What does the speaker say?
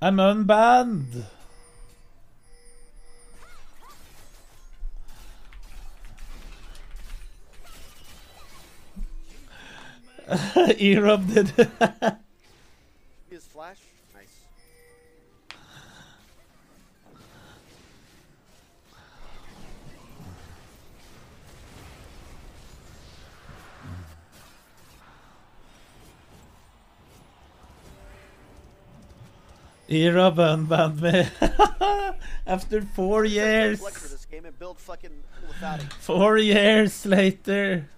I'm unbanned. Erupt did his flash. Nice. Erupt unbanned me after 4 years. 4 years later.